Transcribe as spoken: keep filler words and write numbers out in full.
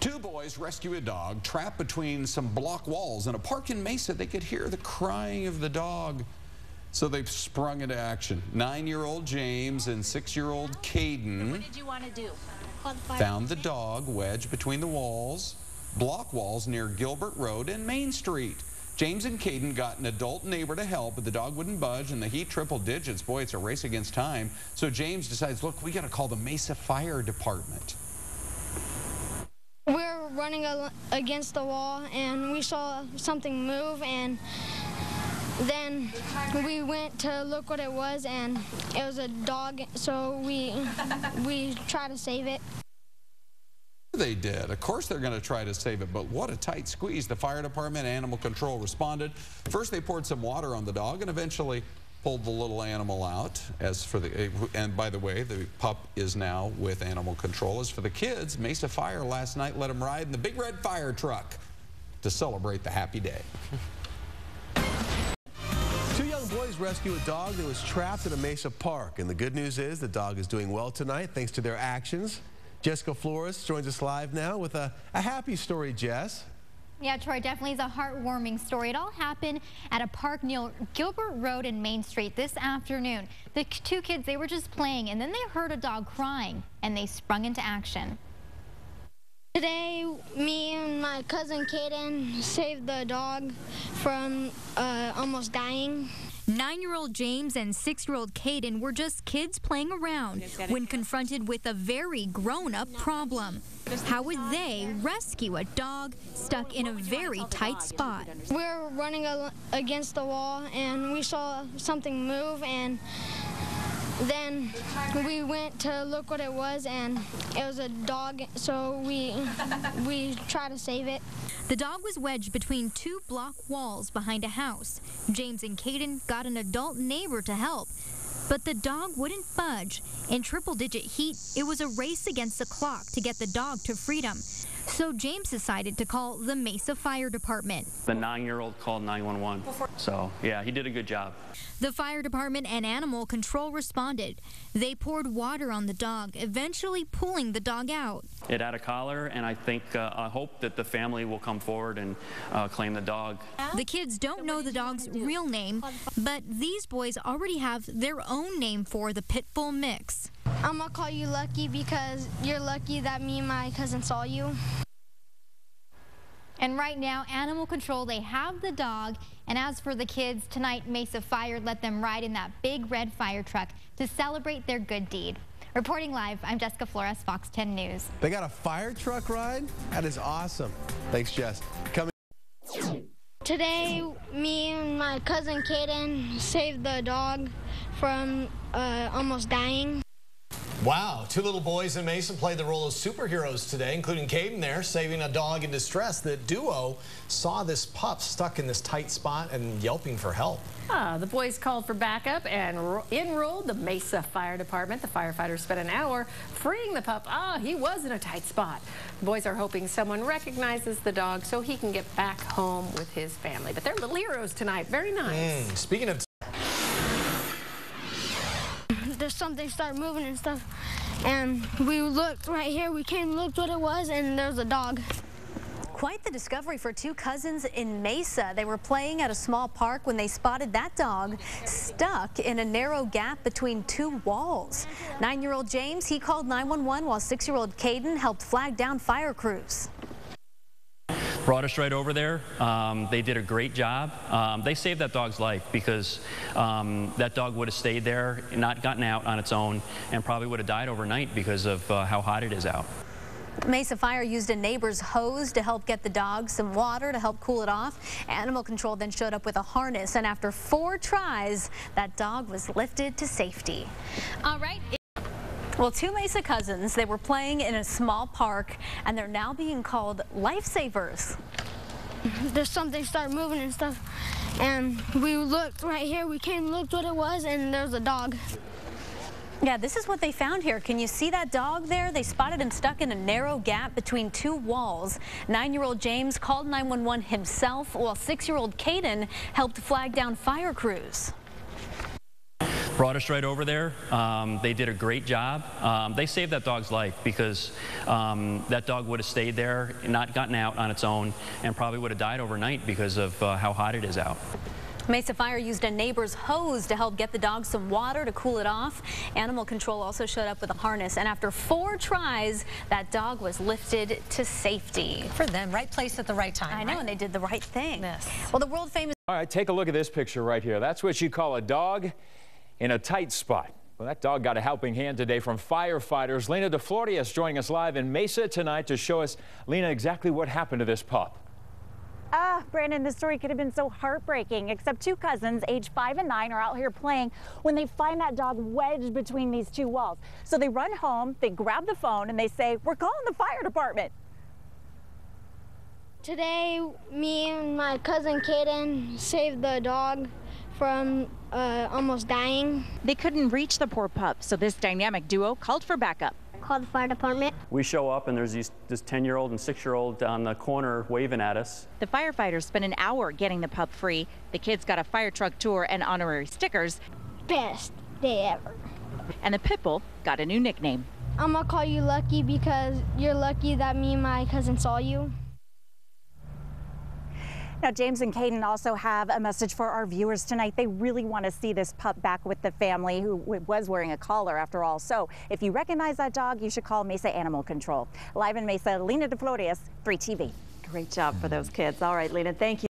Two boys rescue a dog trapped between some block walls in a park in Mesa. They could hear the crying of the dog, so they've sprung into action. Nine-year-old James and six-year-old Caden what did you want to do? Found the dog wedged between the walls, block walls near Gilbert Road and Main Street. James and Caden got an adult neighbor to help, but the dog wouldn't budge, and the heat triple digits. Boy, it's a race against time. So James decides, look, we got to call the Mesa Fire Department. We were running against the wall, and we saw something move, and then we went to look what it was, and it was a dog, so we, we tried to save it. They did. Of course they're going to try to save it, but what a tight squeeze. The fire department, animal control responded. First they poured some water on the dog and eventually pulled the little animal out. As for the, and by the way, the pup is now with animal control. As for the kids, Mesa Fire last night let them ride in the big red fire truck to celebrate the happy day. Two young boys rescue a dog that was trapped in a Mesa park, and the good news is the dog is doing well tonight thanks to their actions. Jessica Flores joins us live now with a, a happy story, Jess. Yeah, Troy, definitely is a heartwarming story. It all happened at a park near Gilbert Road and Main Street this afternoon. The two kids, they were just playing, and then they heard a dog crying, and they sprung into action. Today, me and my cousin Caden saved the dog from uh, almost dying. Nine-year-old James and six-year-old Caden were just kids playing around when confronted with a very grown-up problem. How would they rescue a dog stuck in a very tight spot? We were running against the wall, and we saw something move, and then we went to look what it was, and it was a dog, so we, we tried to save it. The dog was wedged between two block walls behind a house. James and Caden got an adult neighbor to help, but the dog wouldn't budge. In triple-digit heat, it was a race against the clock to get the dog to freedom. So James decided to call the Mesa Fire Department. The nine-year-old called nine one one. So, yeah, he did a good job. The fire department and animal control responded. They poured water on the dog, eventually pulling the dog out. It had a collar, and I think, uh, I hope that the family will come forward and uh, claim the dog. The kids don't know the dog's real name, but these boys already have their own name for the pit bull mix. I'm gonna call you Lucky because you're lucky that me and my cousin saw you. And right now, animal control, they have the dog. And as for the kids, tonight, Mesa Fire let them ride in that big red fire truck to celebrate their good deed. Reporting live, I'm Jessica Flores, Fox ten News. They got a fire truck ride? That is awesome. Thanks, Jess. Coming today, me and my cousin Caden saved the dog from uh, almost dying. Wow, two little boys in Mesa played the role of superheroes today, including Caden there, saving a dog in distress. The duo saw this pup stuck in this tight spot and yelping for help. Ah, the boys called for backup and enrolled the Mesa Fire Department. The firefighters spent an hour freeing the pup. Ah, he was in a tight spot. The boys are hoping someone recognizes the dog so he can get back home with his family. But they're little heroes tonight. Very nice. Mm, speaking of... There's something start moving and stuff, and we looked right here. We came and looked what it was, and there's a dog. Quite the discovery for two cousins in Mesa. They were playing at a small park when they spotted that dog stuck in a narrow gap between two walls. Nine-year-old James, he called nine one one, while six-year-old Caden helped flag down fire crews. Brought us right over there. Um, they did a great job. Um, they saved that dog's life because um, that dog would have stayed there, not gotten out on its own, and probably would have died overnight because of uh, how hot it is out. Mesa Fire used a neighbor's hose to help get the dog some water to help cool it off. Animal control then showed up with a harness, and after four tries, that dog was lifted to safety. All right. Well, two Mesa cousins, they were playing in a small park, and they're now being called lifesavers. There's something start moving and stuff, and we looked right here. We came and looked what it was, and there's a dog. Yeah, this is what they found here. Can you see that dog there? They spotted him stuck in a narrow gap between two walls. Nine-year-old James called nine one one himself, while six-year-old Caden helped flag down fire crews. brought us right over there. Um, they did a great job. Um, they saved that dog's life, because um, that dog would have stayed there, not gotten out on its own, and probably would have died overnight because of uh, how hot it is out. Mesa Fire used a neighbor's hose to help get the dog some water to cool it off. Animal Control also showed up with a harness, and after four tries, that dog was lifted to safety. For them, right place at the right time. I know, right? And they did the right thing. Yes. Well, the world famous... All right, take a look at this picture right here. That's what you call a dog in a tight spot. Well, that dog got a helping hand today from firefighters. Lena DeFloria is joining us live in Mesa tonight to show us, Lena, exactly what happened to this pup. Ah, Brandon, this story could have been so heartbreaking, except two cousins, age five and nine, are out here playing when they find that dog wedged between these two walls. So they run home, they grab the phone, and they say, "We're calling the fire department." Today, me and my cousin Kaden saved the dog from uh, almost dying. They couldn't reach the poor pup, so this dynamic duo called for backup. Called the fire department. We show up and there's these, this ten-year-old and six-year-old on the corner waving at us. The firefighters spent an hour getting the pup free. The kids got a fire truck tour and honorary stickers. Best day ever. And the pit bull got a new nickname. I'm gonna call you Lucky, because you're lucky that me and my cousin saw you. Now, James and Kaden also have a message for our viewers tonight. They really want to see this pup back with the family, who was wearing a collar after all. So if you recognize that dog, you should call Mesa Animal Control. Live in Mesa, Lena DeFloria, three T V. Great job for those kids. All right, Lena, thank you.